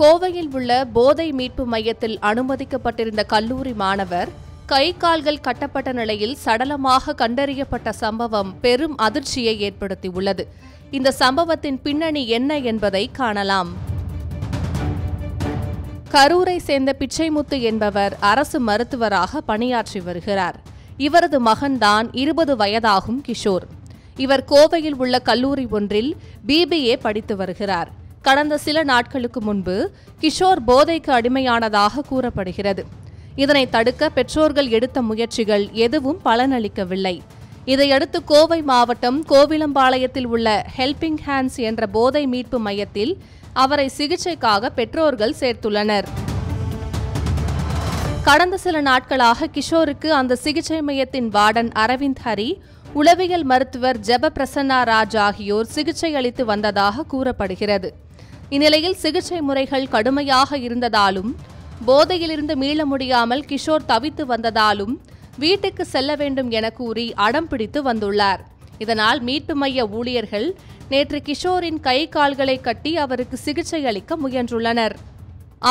கோவையில் உள்ள போதை மீட்பு மையத்தில் அனுமதிக்கப்பட்டிருந்த கல்லூரி மாணவர் கை கால்கள் கட்டப்பட்ட நிலையில் சடலமாக கண்டறியப்பட்ட சம்பவம் பெரும் அதிர்ச்சியை ஏற்படுத்தியுள்ளது. இந்த சம்பவத்தின் பின்னணி என்ன என்பதை காணலாம். கரூரை சேர்ந்த பிச்சைமுத்து என்பவர் அரசு மருத்துவராக பணியாற்றி வருகிறார். இவரது மகன்தான் 20 வயதாகும் கிஷோர். இவர் கோவையில் உள்ள கல்லூரி ஒன்றில் BBA படித்து வருகிறார். கடந்த சில நாட்களுக்கு முன்பு கிஷோர் போதைக்கு அடிமையானதாக கூறப்படுகிறது. இதனை தடுக்க பெற்றோர்கள் எடுத்த முயற்சிகள் எதுவும் பலனளிக்கவில்லை. இதையடுத்து கோவை மாவட்டம் கோவிலம்பாளையத்தில் உள்ள ஹெல்பிங் ஹேண்ட்ஸ் என்ற போதை மீட்பு மையத்தில் அவரை சிகிச்சைக்காக பெற்றோர்கள் சேர்த்துள்ளனர். கடந்த சில நாட்களாக கிஷோருக்கு அந்த சிகிச்சை மையத்தின் வார்டன் அரவிந்த் ஹரி, உளவியல் மருத்துவர் ஜெபப்பிரசன்னராஜ் ஆகியோர் சிகிச்சை அளித்து வந்ததாக கூறப்படுகிறது. இந்நிலையில் சிகிச்சை முறைகள் கடுமையாக இருந்ததாலும் போதையிலிருந்து மீள முடியாமல் கிஷோர் தவித்து வந்ததாலும் வீட்டுக்கு செல்ல வேண்டும் என கூறி அடம் பிடித்து வந்துள்ளார். இதனால் மீட்பு மைய ஊழியர்கள் நேற்று கிஷோரின் கை கால்களை கட்டி அவருக்கு சிகிச்சை அளிக்க முயன்றுள்ளனர்.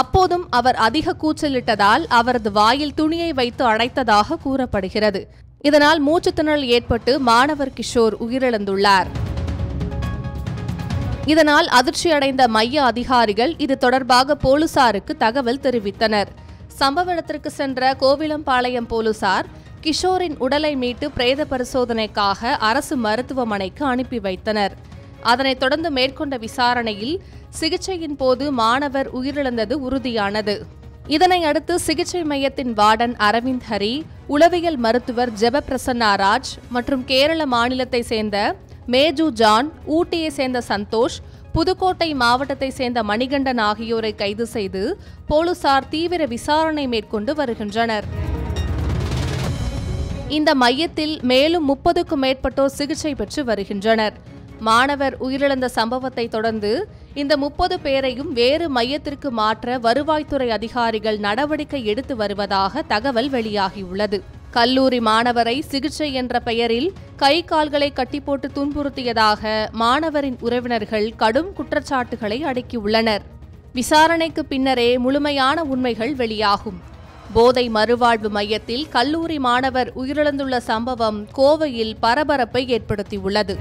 அப்போதும் அவர் அதிக கூச்சலிட்டதால் அவரது வாயில் துணியை வைத்து அடைத்ததாக கூறப்படுகிறது. இதனால் மூச்சுத்திணறல் ஏற்பட்டு மாணவர் கிஷோர் உயிரிழந்துள்ளார். இதனால் அதிர்ச்சியடைந்த மைய அதிகாரிகள் இது தொடர்பாக போலீசாருக்கு தகவல் தெரிவித்தனர். சம்பவ இடத்திற்கு சென்ற கோவிலம்பாளையம் போலீசார் கிஷோரின் உடலை மீட்டு பிரேத பரிசோதனைக்காக அரசு மருத்துவமனைக்கு அனுப்பி வைத்தனர். அதனைத் தொடர்ந்து மேற்கொண்ட விசாரணையில் சிகிச்சையின் போது மாணவர் உயிரிழந்தது உறுதியானது. இதனை அடுத்து சிகிச்சை மையத்தின் வார்டன் அரவிந்த் ஹரி, உளவியல் மருத்துவர் ஜெபப்பிரசன்னராஜ் மற்றும் கேரள மாநிலத்தை சேர்ந்த மேஜு ஜான், ஊட்டியை சேர்ந்த சந்தோஷ், புதுக்கோட்டை மாவட்டத்தை சேர்ந்த மணிகண்டன் ஆகியோரை கைது செய்து போலீசார் தீவிர விசாரணை மேற்கொண்டு வருகின்றனர். இந்த மையத்தில் மேலும் 30க்கும் மேற்பட்டோர் சிகிச்சை பெற்று வருகின்றனர். மாணவர் உயிரிழந்த சம்பவத்தை தொடர்ந்து இந்த 30 பேரையும் வேறு மையத்திற்கு மாற்ற வருவாய்த்துறை அதிகாரிகள் நடவடிக்கை எடுத்து வருவதாக தகவல் வெளியாகியுள்ளது. கல்லூரி மாணவரை சிகிச்சை என்ற பெயரில் கை கால்களை கட்டி போட்டு துன்புறுத்தியதாக மாணவரின் உறவினர்கள் கடும் குற்றச்சாட்டுகளை அடுக்கியுள்ளனர். விசாரணைக்கு பின்னரே முழுமையான உண்மைகள் வெளியாகும். போதை மறுவாழ்வு மையத்தில் கல்லூரி மாணவர் உயிரிழந்துள்ள சம்பவம் கோவையில் பரபரப்பை ஏற்படுத்தியுள்ளது.